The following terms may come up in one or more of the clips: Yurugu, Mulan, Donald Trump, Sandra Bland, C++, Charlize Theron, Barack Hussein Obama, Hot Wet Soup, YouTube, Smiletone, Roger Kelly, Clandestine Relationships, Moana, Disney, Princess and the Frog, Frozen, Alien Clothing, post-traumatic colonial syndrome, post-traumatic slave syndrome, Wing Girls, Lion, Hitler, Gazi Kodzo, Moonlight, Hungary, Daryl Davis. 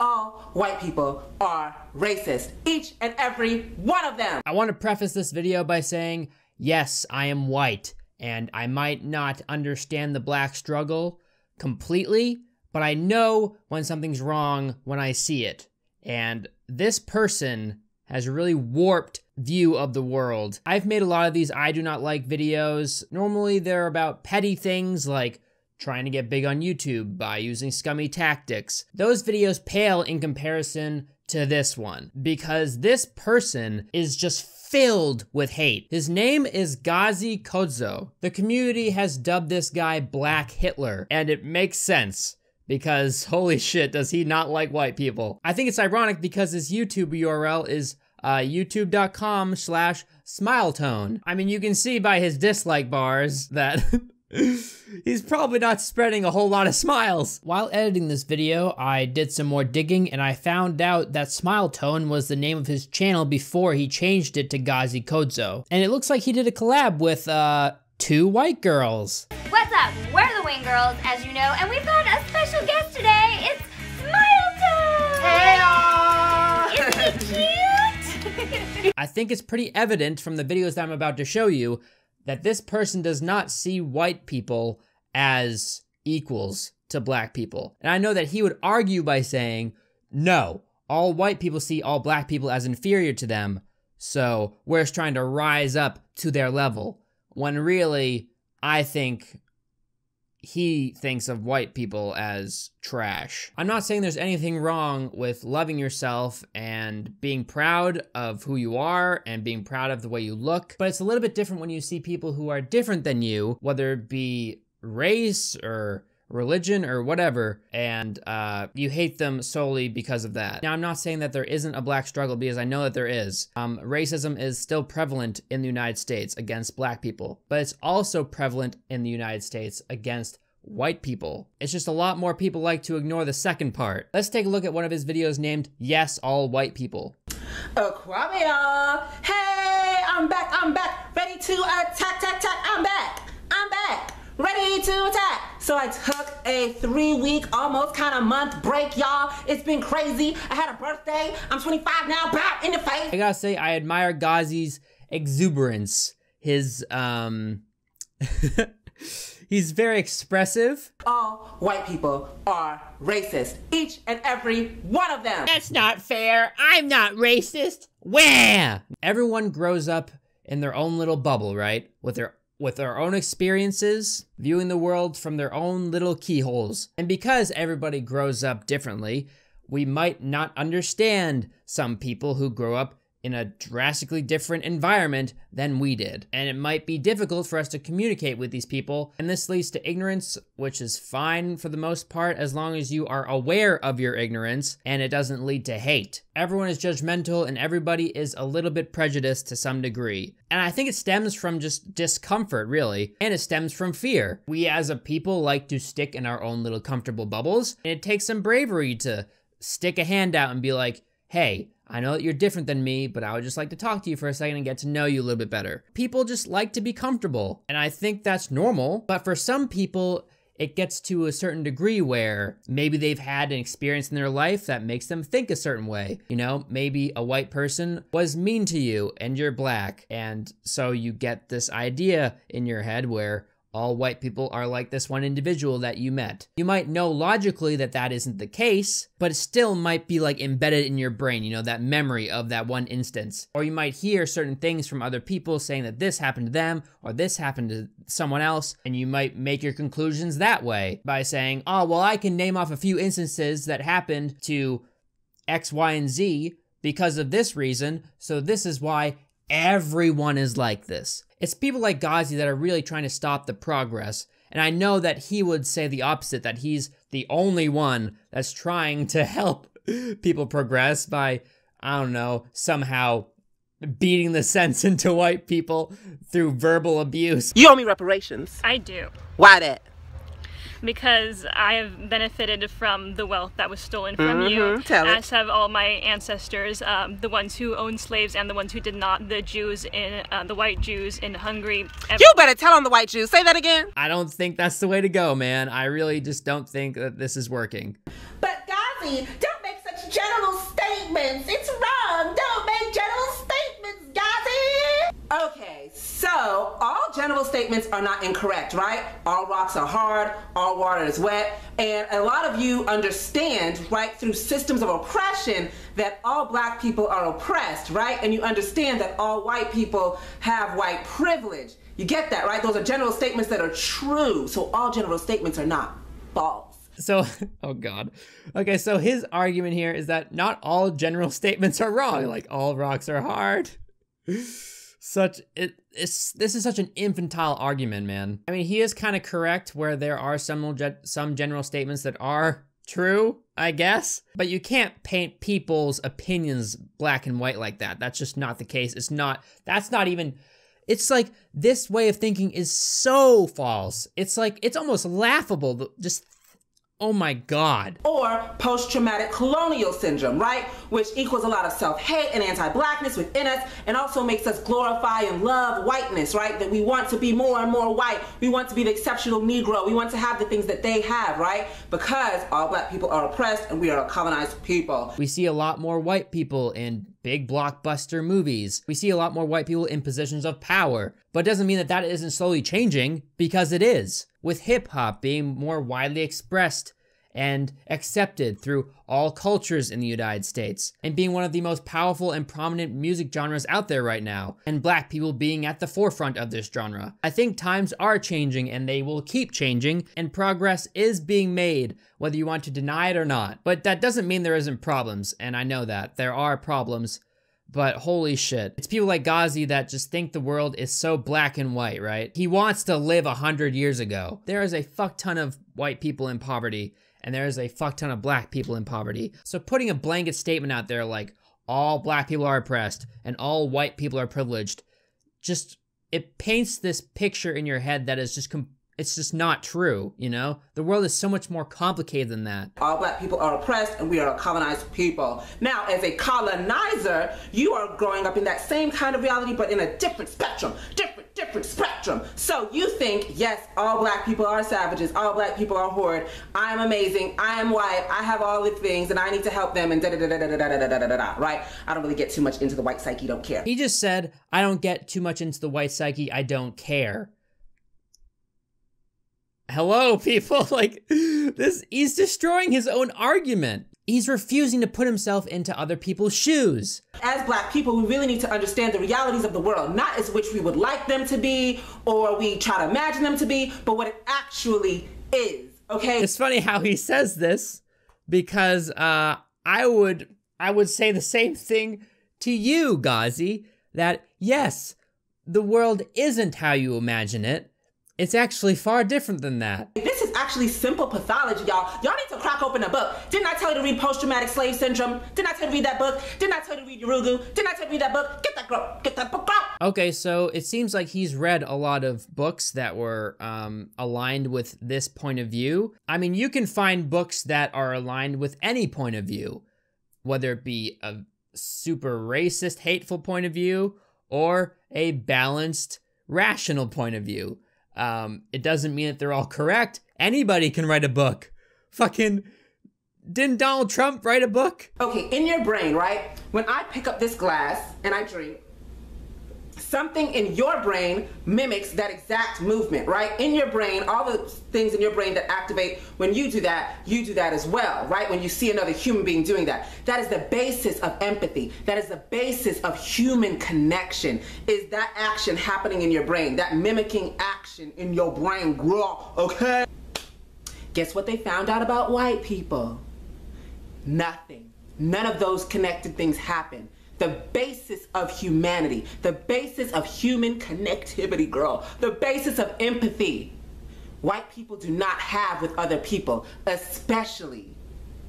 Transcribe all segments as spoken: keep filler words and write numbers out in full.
all white people are racist. Each and every one of them. I want to preface this video by saying, yes, I am white, and I might not understand the black struggle completely, but I know when something's wrong when I see it. And this person has a really warped view of the world. I've made a lot of these I do not like videos. Normally they're about petty things like trying to get big on YouTube by using scummy tactics. Those videos pale in comparison to this one because this person is just filled with hate. His name is Gazi Kodzo. The community has dubbed this guy Black Hitler, and it makes sense because holy shit, does he not like white people. I think it's ironic because his YouTube U R L is uh, youtube.com slash Smiletone. I mean, you can see by his dislike bars that he's probably not spreading a whole lot of smiles. While editing this video, I did some more digging and I found out that Smiletone was the name of his channel before he changed it to Gazi Kodzo. And it looks like he did a collab with uh, two white girls. What's up? We're the Wing Girls, as you know, and we've got a special guest today. It's Smiletone! Hey all! Isn't he cute? I think it's pretty evident from the videos that I'm about to show you that this person does not see white people as equals to black people. And I know that he would argue by saying, no, all white people see all black people as inferior to them, so we're just trying to rise up to their level. When really, I think he thinks of white people as trash. I'm not saying there's anything wrong with loving yourself and being proud of who you are and being proud of the way you look, but it's a little bit different when you see people who are different than you, whether it be race or religion or whatever, and uh, you hate them solely because of that. Now, I'm not saying that there isn't a black struggle because I know that there is. Um, racism is still prevalent in the United States against black people, but it's also prevalent in the United States against white people. It's just a lot more people like to ignore the second part. Let's take a look at one of his videos named, Yes, All White People. Akwame y'all. Hey, I'm back, I'm back. Ready to attack, attack, attack. I'm back, I'm back. Ready to attack. So I took a three week, almost kind of month break, y'all. It's been crazy. I had a birthday. I'm twenty-five now, bop, in the face. I gotta say, I admire Gazi's exuberance. His, um, he's very expressive. All white people are racist. Each and every one of them. That's not fair. I'm not racist. Where? Everyone grows up in their own little bubble, right? With their with their own experiences, viewing the world from their own little keyholes. And because everybody grows up differently, we might not understand some people who grow up in a drastically different environment than we did. And it might be difficult for us to communicate with these people. And this leads to ignorance, which is fine for the most part, as long as you are aware of your ignorance and it doesn't lead to hate. Everyone is judgmental and everybody is a little bit prejudiced to some degree. And I think it stems from just discomfort, really. And it stems from fear. We as a people like to stick in our own little comfortable bubbles. And it takes some bravery to stick a hand out and be like, hey, I know that you're different than me, but I would just like to talk to you for a second and get to know you a little bit better. People just like to be comfortable, and I think that's normal, but for some people, it gets to a certain degree where maybe they've had an experience in their life that makes them think a certain way. You know, maybe a white person was mean to you and you're black, and so you get this idea in your head where all white people are like this one individual that you met. You might know logically that that isn't the case, but it still might be like embedded in your brain, you know, that memory of that one instance. Or you might hear certain things from other people saying that this happened to them or this happened to someone else, and you might make your conclusions that way by saying, oh, well, I can name off a few instances that happened to X, Y, and Z because of this reason, so this is why everyone is like this. It's people like Gazi that are really trying to stop the progress. And I know that he would say the opposite, that he's the only one that's trying to help people progress by, I don't know, somehow beating the sense into white people through verbal abuse. You owe me reparations. I do. Why that? Because I have benefited from the wealth that was stolen from mm-hmm. you, Tell as it. have all my ancestors, um, the ones who owned slaves and the ones who did not, the Jews in, uh, the white Jews in Hungary. You better tell on the white Jews, say that again. I don't think that's the way to go, man. I really just don't think that this is working. But Gazi, don't make such statements. It's wrong. Don't make general statements, Gazi. Okay, so all general statements are not incorrect, right? All rocks are hard, all water is wet, and a lot of you understand, right, through systems of oppression that all black people are oppressed, right? And you understand that all white people have white privilege. You get that, right? Those are general statements that are true. So all general statements are not false. So, oh God. Okay, so his argument here is that not all general statements are wrong, like all rocks are hard. Such, it, it's, this is such an infantile argument, man. I mean, he is kind of correct where there are some, some general statements that are true, I guess, but you can't paint people's opinions black and white like that. That's just not the case. It's not, that's not even, it's like this way of thinking is so false. It's like, it's almost laughable, just oh my God. Or post-traumatic colonial syndrome, right? Which equals a lot of self-hate and anti-blackness within us, and also makes us glorify and love whiteness, right? That we want to be more and more white. We want to be the exceptional Negro. We want to have the things that they have, right? Because all black people are oppressed and we are a colonized people. We see a lot more white people in big blockbuster movies. We see a lot more white people in positions of power, but it doesn't mean that that isn't slowly changing, because it is. With hip hop being more widely expressed and accepted through all cultures in the United States, and being one of the most powerful and prominent music genres out there right now, and black people being at the forefront of this genre. I think times are changing and they will keep changing, and progress is being made, whether you want to deny it or not. But that doesn't mean there isn't problems, and I know that there are problems, but holy shit. It's people like Gazi that just think the world is so black and white, right? He wants to live a hundred years ago. There is a fuck ton of white people in poverty, and there is a fuck ton of black people in poverty. So putting a blanket statement out there like, all black people are oppressed and all white people are privileged, just, it paints this picture in your head that is just completely, it's just not true, you know? The world is so much more complicated than that. All black people are oppressed and we are a colonized people. Now, as a colonizer, you are growing up in that same kind of reality, but in a different spectrum, different, different spectrum. So you think, yes, all black people are savages, all black people are horrid, I am amazing, I am white, I have all the things and I need to help them and da da da da da da da da da da da, right? I don't really get too much into the white psyche, don't care. He just said, I don't get too much into the white psyche, I don't care. Hello, people, like, this, he's destroying his own argument. He's refusing to put himself into other people's shoes. As black people, we really need to understand the realities of the world, not as which we would like them to be, or we try to imagine them to be, but what it actually is, okay? It's funny how he says this, because uh, I would, I would say the same thing to you, Gazi, that yes, the world isn't how you imagine it. It's actually far different than that. This is actually simple pathology, y'all. Y'all need to crack open a book. Didn't I tell you to read Post-Traumatic Slave Syndrome? Didn't I tell you to read that book? Didn't I tell you to read Yurugu? Didn't I tell you to read that book? Get that girl, get that book out. Okay, so it seems like he's read a lot of books that were um, aligned with this point of view. I mean, you can find books that are aligned with any point of view, whether it be a super racist, hateful point of view, or a balanced, rational point of view. Um, it doesn't mean that they're all correct. Anybody can write a book. Fucking, didn't Donald Trump write a book? Okay, in your brain, right? When I pick up this glass and I drink, something in your brain mimics that exact movement, right? In your brain, all the things in your brain that activate when you do that, you do that as well, right? When you see another human being doing that. That is the basis of empathy. That is the basis of human connection, is that action happening in your brain, that mimicking action in your brain, girl, okay? Guess what they found out about white people? Nothing. None of those connected things happen. The basis of humanity, the basis of human connectivity, girl, the basis of empathy, white people do not have with other people, especially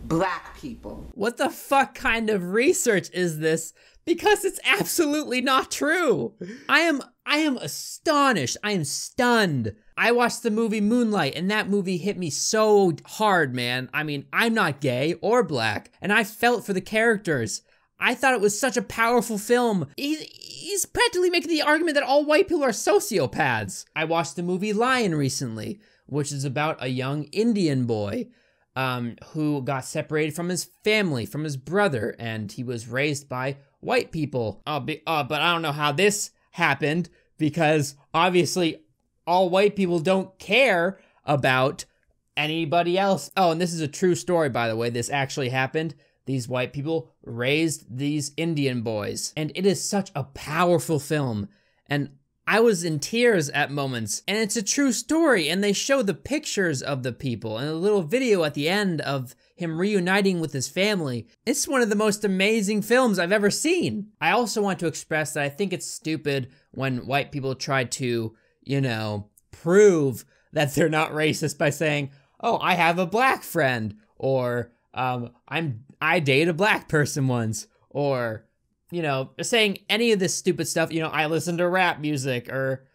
black people. What the fuck kind of research is this? Because it's absolutely not true. I am, I am astonished. I am stunned. I watched the movie Moonlight, and that movie hit me so hard, man. I mean, I'm not gay or black, and I felt for the characters. I thought it was such a powerful film. He's, he's practically making the argument that all white people are sociopaths. I watched the movie Lion recently, which is about a young Indian boy um, who got separated from his family, from his brother, and he was raised by white people. Uh, be, uh, but I don't know how this happened, because obviously all white people don't care about anybody else. Oh, and this is a true story, by the way. This actually happened. These white people raised these Indian boys. And it is such a powerful film. And I was in tears at moments. And it's a true story. And they show the pictures of the people and a little video at the end of him reuniting with his family. It's one of the most amazing films I've ever seen. I also want to express that I think it's stupid when white people try to, you know, prove that they're not racist by saying, oh, I have a black friend, or um, I'm I dated a black person once, or, you know, saying any of this stupid stuff, you know, I listen to rap music, or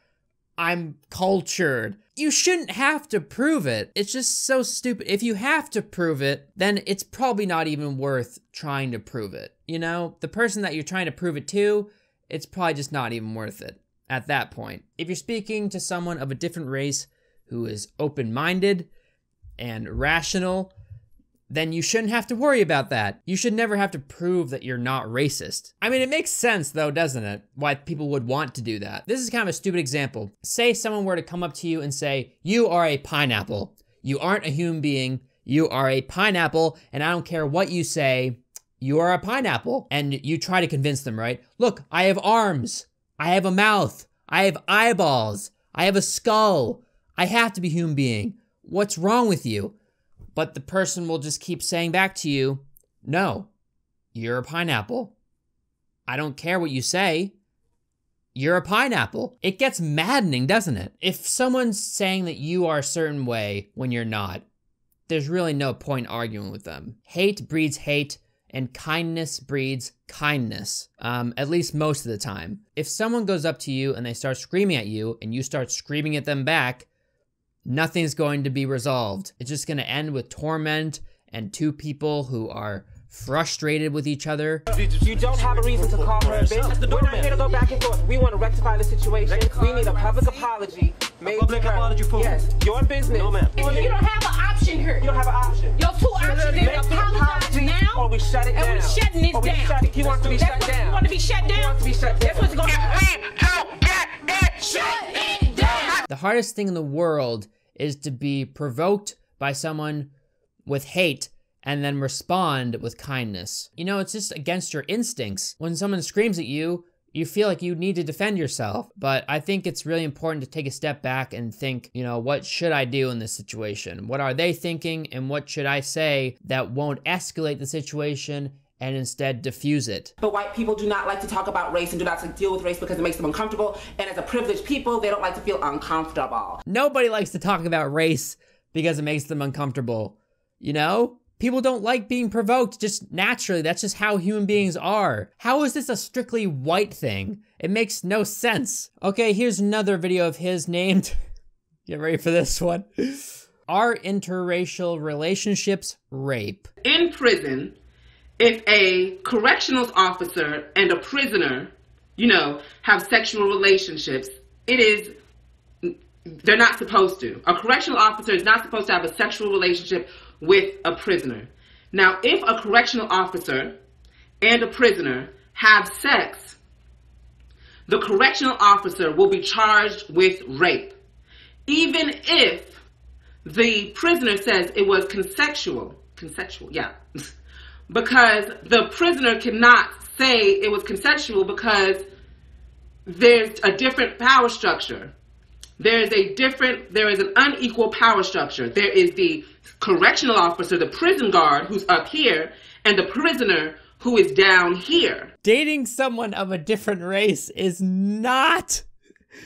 I'm cultured. You shouldn't have to prove it. It's just so stupid. If you have to prove it, then it's probably not even worth trying to prove it. You know, the person that you're trying to prove it to, it's probably just not even worth it at that point. If you're speaking to someone of a different race who is open-minded and rational, then you shouldn't have to worry about that. You should never have to prove that you're not racist. I mean, it makes sense though, doesn't it? Why people would want to do that. This is kind of a stupid example. Say someone were to come up to you and say, you are a pineapple. You aren't a human being. You are a pineapple, and I don't care what you say, you are a pineapple. And you try to convince them, right? Look, I have arms. I have a mouth. I have eyeballs. I have a skull. I have to be a human being. What's wrong with you? But the person will just keep saying back to you, no, you're a pineapple. I don't care what you say. You're a pineapple. It gets maddening, doesn't it? If someone's saying that you are a certain way when you're not, there's really no point arguing with them. Hate breeds hate, and kindness breeds kindness, um, at least most of the time. If someone goes up to you and they start screaming at you and you start screaming at them back, nothing's going to be resolved. It's just going to end with torment and two people who are frustrated with each other. You don't have a reason to call her a bitch. We're not here to go back and forth. We want to rectify the situation. We need a public apology. A public apology for yes, your business. No, ma'am. You don't have an option here. You don't have an option. Your two options is apologize now, or we shut it down. And we shutting it down. He wants to be shut down. He wants to be shut down. That's what's going to happen. Shut it down. The hardest thing in the world is to be provoked by someone with hate and then respond with kindness. You know, it's just against your instincts. When someone screams at you, you feel like you need to defend yourself. But I think it's really important to take a step back and think, you know, what should I do in this situation? What are they thinking? And what should I say that won't escalate the situation and instead diffuse it? But white people do not like to talk about race and do not like to deal with race because it makes them uncomfortable. And as a privileged people, they don't like to feel uncomfortable. Nobody likes to talk about race because it makes them uncomfortable. You know? People don't like being provoked just naturally. That's just how human beings are. How is this a strictly white thing? It makes no sense. Okay, here's another video of his named... Get ready for this one. Are interracial relationships rape? In prison, if a correctional officer and a prisoner, you know, have sexual relationships, it is, they're not supposed to. A correctional officer is not supposed to have a sexual relationship with a prisoner. Now, if a correctional officer and a prisoner have sex, the correctional officer will be charged with rape, even if the prisoner says it was consensual. Consensual, yeah. Because the prisoner cannot say it was consensual because there's a different power structure. There is a different, there is an unequal power structure. There is the correctional officer, the prison guard who's up here, and the prisoner who is down here. Dating someone of a different race is not,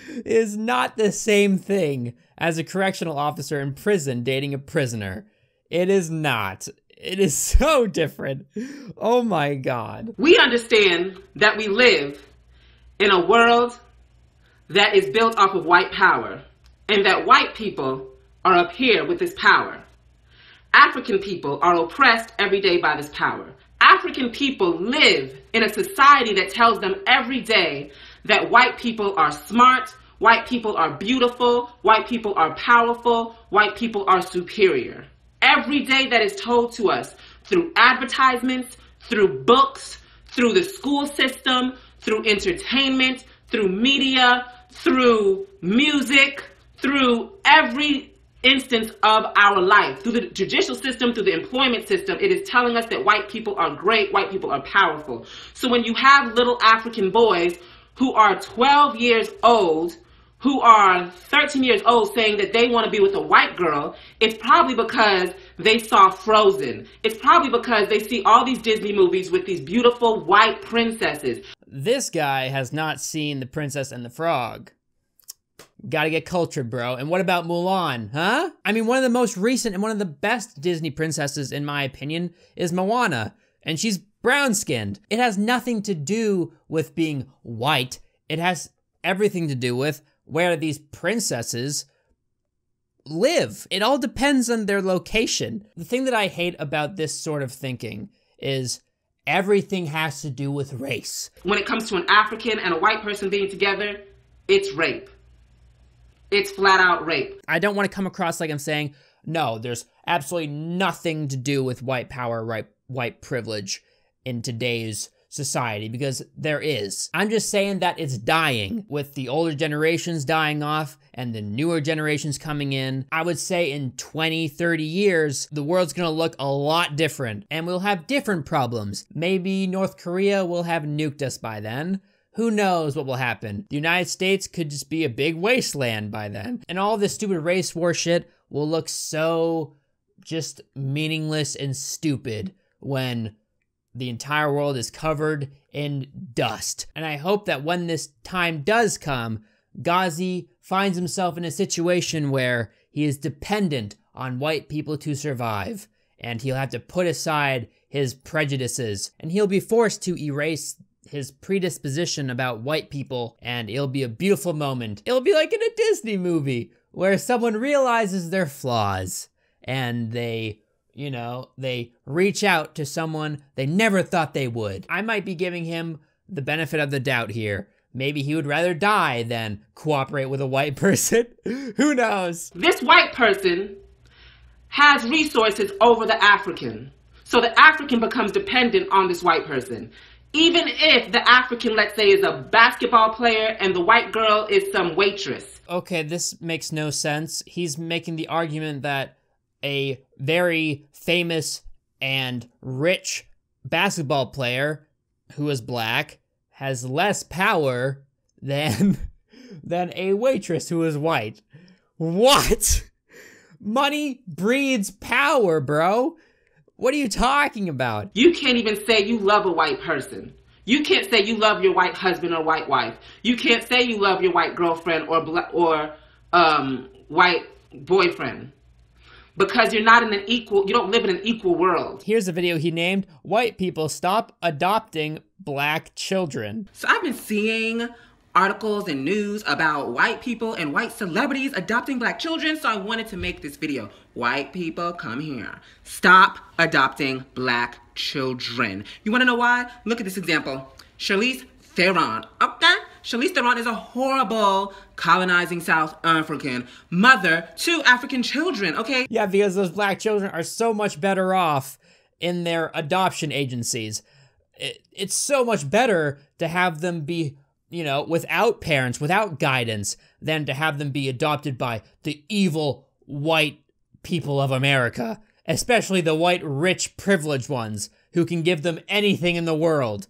is not the same thing as a correctional officer in prison dating a prisoner. It is not. It is so different. Oh my God. We understand that we live in a world that is built off of white power, and that white people are up here with this power. African people are oppressed every day by this power. African people live in a society that tells them every day that white people are smart, white people are beautiful, white people are powerful, white people are superior. every day that is told to us through advertisements, through books, through the school system, through entertainment, through media, through music, through every instance of our life, through the judicial system, through the employment system. It is telling us that white people are great, white people are powerful. So when you have little African boys who are twelve years old, who are thirteen years old, saying that they want to be with a white girl, it's probably because they saw Frozen. It's probably because they see all these Disney movies with these beautiful white princesses. This guy has not seen The Princess and the Frog. Gotta get cultured, bro. And what about Mulan, huh? I mean, one of the most recent and one of the best Disney princesses, in my opinion, is Moana. And she's brown-skinned. It has nothing to do with being white. It has everything to do with where these princesses live. It all depends on their location. The thing that I hate about this sort of thinking is everything has to do with race. When it comes to an African and a white person being together, it's rape. It's flat out rape. I don't want to come across like I'm saying, no, there's absolutely nothing to do with white power, right, white privilege in today's society, because there is. I'm just saying that it's dying. With the older generations dying off and the newer generations coming in, I would say in twenty, thirty years, the world's gonna look a lot different and we'll have different problems. Maybe North Korea will have nuked us by then. Who knows what will happen? The United States could just be a big wasteland by then. And all this stupid race war shit will look so just meaningless and stupid when the entire world is covered in dust. And I hope that when this time does come, Gazi finds himself in a situation where he is dependent on white people to survive, and he'll have to put aside his prejudices, and he'll be forced to erase his predisposition about white people, and it'll be a beautiful moment. It'll be like in a Disney movie where someone realizes their flaws and they You know, they reach out to someone they never thought they would. I might be giving him the benefit of the doubt here. Maybe he would rather die than cooperate with a white person. Who knows? This white person has resources over the African. So the African becomes dependent on this white person. Even if the African, let's say, is a basketball player and the white girl is some waitress. Okay, this makes no sense. He's making the argument that a very famous and rich basketball player who is black has less power than than a waitress who is white. What? Money breeds power, bro. What are you talking about? You can't even say you love a white person. You can't say you love your white husband or white wife. You can't say you love your white girlfriend or bla- or um, white boyfriend. Because you're not in an equal, you don't live in an equal world. Here's a video he named, White People Stop Adopting Black Children. So I've been seeing articles and news about white people and white celebrities adopting black children, so I wanted to make this video. White people, come here. Stop adopting black children. You wanna know why? Look at this example. Charlize Theron, okay? Charlize Theron is a horrible colonizing South African mother to African children, okay? Yeah, because those black children are so much better off in their adoption agencies. It, it's so much better to have them be, you know, without parents, without guidance, than to have them be adopted by the evil white people of America, especially the white, rich, privileged ones who can give them anything in the world.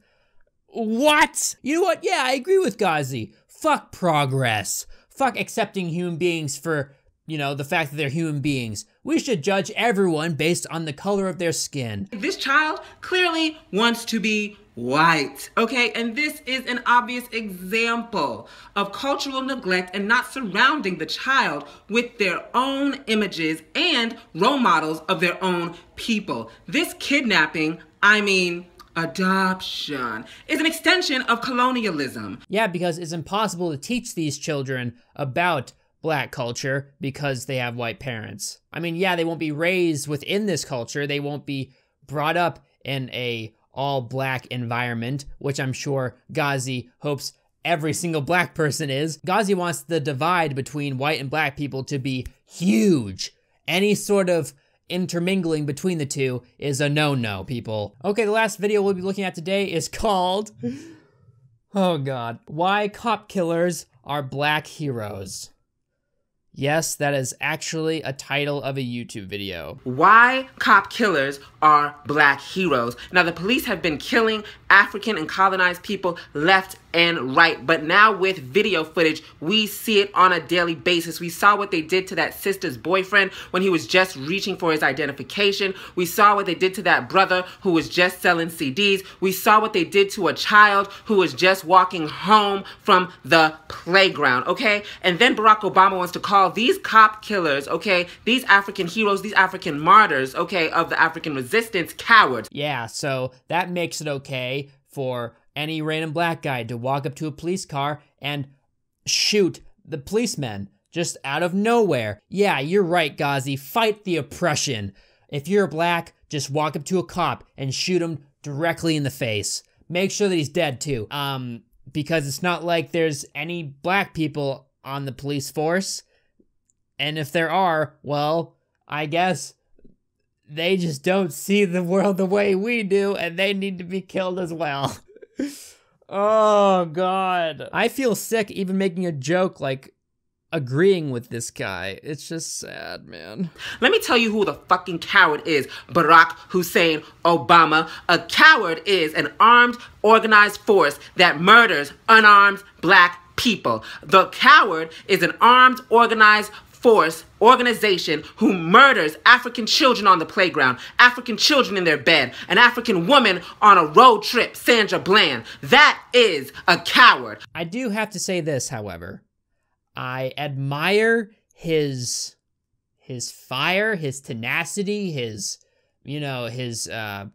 What? You know what? Yeah, I agree with Gazi. Fuck progress. Fuck accepting human beings for, you know, the fact that they're human beings. We should judge everyone based on the color of their skin. This child clearly wants to be white, okay? And this is an obvious example of cultural neglect and not surrounding the child with their own images and role models of their own people. This kidnapping, I mean, adoption is an extension of colonialism. Yeah, because it's impossible to teach these children about black culture because they have white parents. I mean, yeah, they won't be raised within this culture. They won't be brought up in a all black environment, which I'm sure Gazi hopes every single black person is. Gazi wants the divide between white and black people to be huge. Any sort of intermingling between the two is a no-no, people. Okay, the last video we'll be looking at today is called, oh God, Why Cop Killers Are Black Heroes. Yes, that is actually a title of a YouTube video. Why Cop Killers Are Black Heroes. Now, the police have been killing African and colonized people left and right, but now with video footage, we see it on a daily basis. We saw what they did to that sister's boyfriend when he was just reaching for his identification. We saw what they did to that brother who was just selling C Ds. We saw what they did to a child who was just walking home from the playground, okay? And then Barack Obama wants to call these cop killers, okay, these African heroes, these African martyrs, okay, of the African resistance, cowards. Yeah, so that makes it okay for any random black guy to walk up to a police car and shoot the policemen just out of nowhere. Yeah, you're right, Gazi, fight the oppression. If you're black, just walk up to a cop and shoot him directly in the face. Make sure that he's dead too, um, because it's not like there's any black people on the police force. And if there are, well, I guess they just don't see the world the way we do, and they need to be killed as well. Oh, God. I feel sick even making a joke like agreeing with this guy. It's just sad, man. Let me tell you who the fucking coward is. Barack Hussein Obama. A coward is an armed, organized force that murders unarmed black people. The coward is an armed, organized force force, organization who murders African children on the playground, African children in their bed, an African woman on a road trip, Sandra Bland. That is a coward. I do have to say this, however. I admire his, his fire, his tenacity, his, you know, his, uh,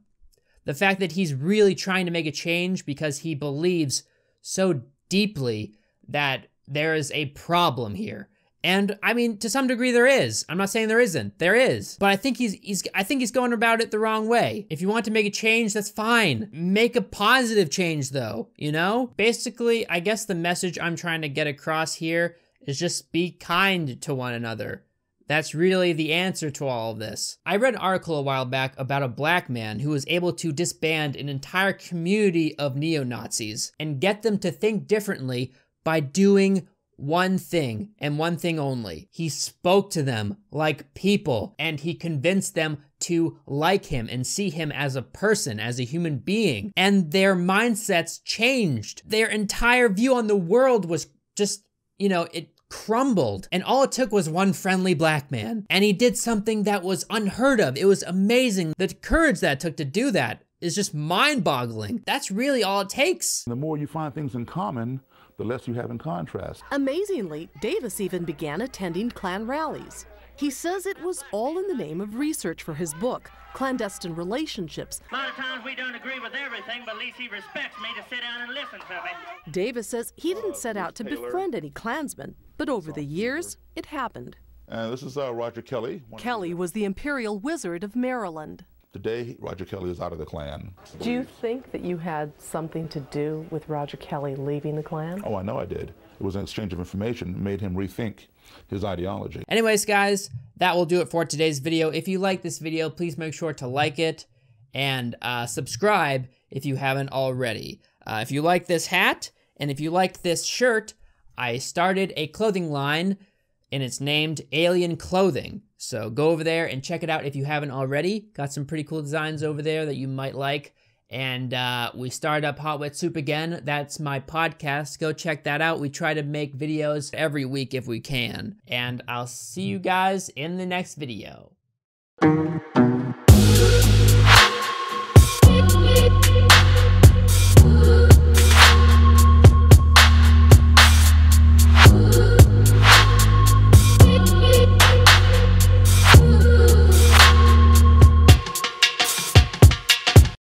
the fact that he's really trying to make a change because he believes so deeply that there is a problem here. And I mean, to some degree there is. I'm not saying there isn't, there is. But I think he's, he's, I think he's going about it the wrong way. If you want to make a change, that's fine. Make a positive change though, you know? Basically, I guess the message I'm trying to get across here is just be kind to one another. That's really the answer to all of this. I read an article a while back about a black man who was able to disband an entire community of neo-Nazis and get them to think differently by doing one thing and one thing only. He spoke to them like people, and he convinced them to like him and see him as a person, as a human being. And their mindsets changed. Their entire view on the world was just, you know, it crumbled. And all it took was one friendly black man. And he did something that was unheard of. It was amazing. The courage that it took to do that is just mind-boggling. That's really all it takes. The more you find things in common, the less you have in contrast. Amazingly, Davis even began attending Klan rallies. He says it was all in the name of research for his book, Clandestine Relationships. A lot of times we don't agree with everything, but at least he respects me to sit down and listen to me. Davis says he didn't uh, set out to Taylor. befriend any Klansmen, but over the years, it happened. Uh, this is uh, Roger Kelly. Kelly was the Imperial Wizard of Maryland. Today, Roger Kelly is out of the Klan. Do you think that you had something to do with Roger Kelly leaving the Klan? Oh, I know I did. It was an exchange of information that made him rethink his ideology. Anyways, guys, that will do it for today's video. If you like this video, please make sure to like it and uh, subscribe if you haven't already. Uh, if you like this hat and if you like this shirt, I started a clothing line and it's named Alien Clothing. So go over there and check it out if you haven't already. Got some pretty cool designs over there that you might like. And uh, we started up Hot Wet Soup again. That's my podcast. Go check that out. We try to make videos every week if we can. And I'll see you guys in the next video.